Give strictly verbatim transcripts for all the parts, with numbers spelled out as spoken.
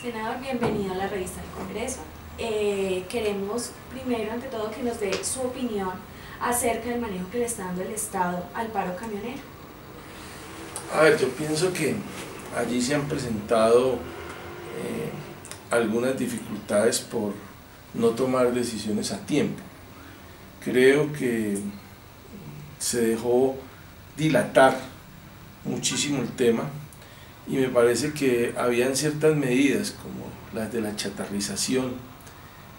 Senador, bienvenido a la revista del Congreso. Eh, queremos primero, ante todo, que nos dé su opinión acerca del manejo que le está dando el Estado al paro camionero. A ver, yo pienso que allí se han presentado eh, algunas dificultades por no tomar decisiones a tiempo. Creo que se dejó dilatar muchísimo el tema y me parece que habían ciertas medidas como las de la chatarrización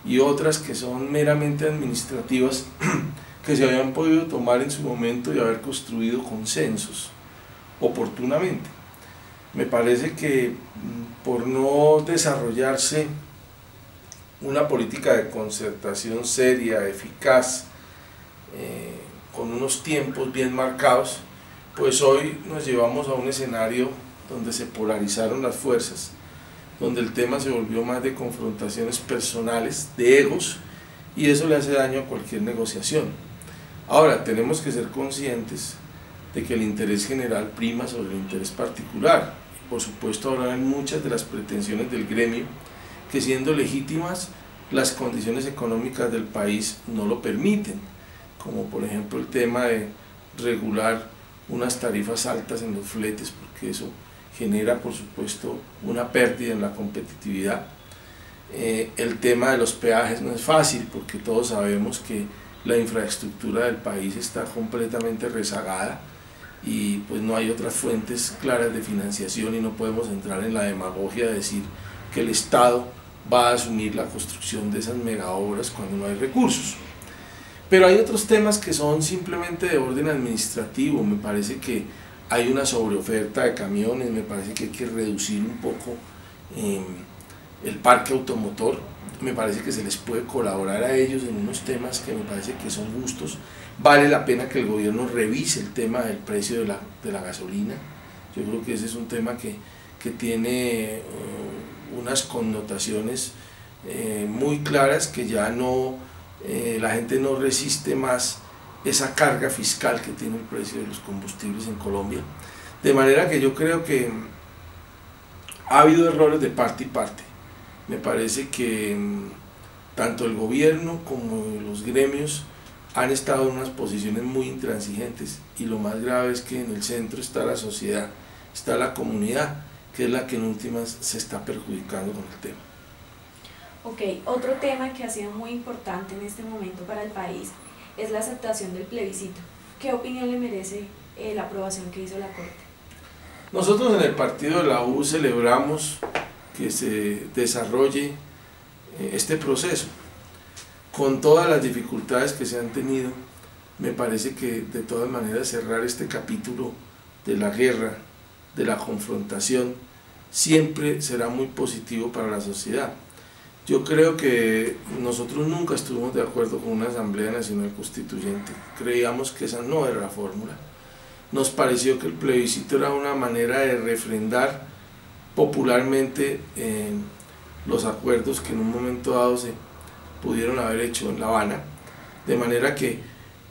y otras que son meramente administrativas que se habían podido tomar en su momento y haber construido consensos oportunamente. Me parece que por no desarrollarse una política de concertación seria, eficaz, eh, con unos tiempos bien marcados, pues hoy nos llevamos a un escenario donde se polarizaron las fuerzas, donde el tema se volvió más de confrontaciones personales, de egos, y eso le hace daño a cualquier negociación. Ahora, tenemos que ser conscientes de que el interés general prima sobre el interés particular. Por supuesto, ahora hay muchas de las pretensiones del gremio que, siendo legítimas, las condiciones económicas del país no lo permiten, como por ejemplo el tema de regular unas tarifas altas en los fletes, porque eso genera, por supuesto, una pérdida en la competitividad. Eh, el tema de los peajes no es fácil, porque todos sabemos que la infraestructura del país está completamente rezagada y pues no hay otras fuentes claras de financiación, y no podemos entrar en la demagogia de decir que el Estado va a asumir la construcción de esas megaobras cuando no hay recursos. Pero hay otros temas que son simplemente de orden administrativo. Me parece que hay una sobreoferta de camiones, me parece que hay que reducir un poco eh, el parque automotor. Me parece que se les puede colaborar a ellos en unos temas que me parece que son justos. Vale la pena que el gobierno revise el tema del precio de la, de la gasolina. Yo creo que ese es un tema que, que tiene eh, unas connotaciones eh, muy claras, que ya no... Eh, la gente no resiste más esa carga fiscal que tiene el precio de los combustibles en Colombia. De manera que yo creo que ha habido errores de parte y parte. Me parece que tanto el gobierno como los gremios han estado en unas posiciones muy intransigentes, y lo más grave es que en el centro está la sociedad, está la comunidad, que es la que en últimas se está perjudicando con el tema. Ok, otro tema que ha sido muy importante en este momento para el país es la aceptación del plebiscito. ¿Qué opinión le merece eh, la aprobación que hizo la Corte? Nosotros en el Partido de la U celebramos que se desarrolle eh, este proceso. Con todas las dificultades que se han tenido, me parece que de todas maneras cerrar este capítulo de la guerra, de la confrontación, siempre será muy positivo para la sociedad. Yo creo que nosotros nunca estuvimos de acuerdo con una Asamblea Nacional Constituyente. Creíamos que esa no era la fórmula. Nos pareció que el plebiscito era una manera de refrendar popularmente eh, los acuerdos que en un momento dado se pudieron haber hecho en La Habana. De manera que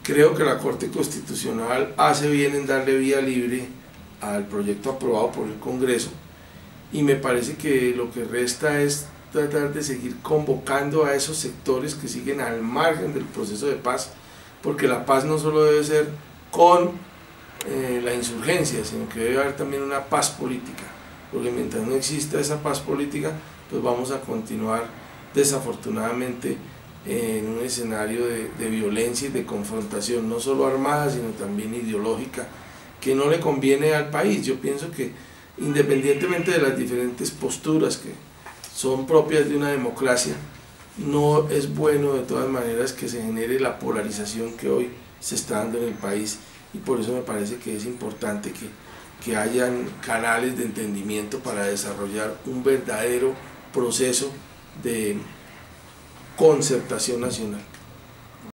creo que la Corte Constitucional hace bien en darle vía libre al proyecto aprobado por el Congreso, y me parece que lo que resta es tratar de seguir convocando a esos sectores que siguen al margen del proceso de paz, porque la paz no solo debe ser con eh, la insurgencia, sino que debe haber también una paz política, porque mientras no exista esa paz política, pues vamos a continuar desafortunadamente en un escenario de, de violencia y de confrontación, no solo armada, sino también ideológica, que no le conviene al país. Yo pienso que independientemente de las diferentes posturas que son propias de una democracia, no es bueno de todas maneras que se genere la polarización que hoy se está dando en el país, y por eso me parece que es importante que, que hayan canales de entendimiento para desarrollar un verdadero proceso de concertación nacional.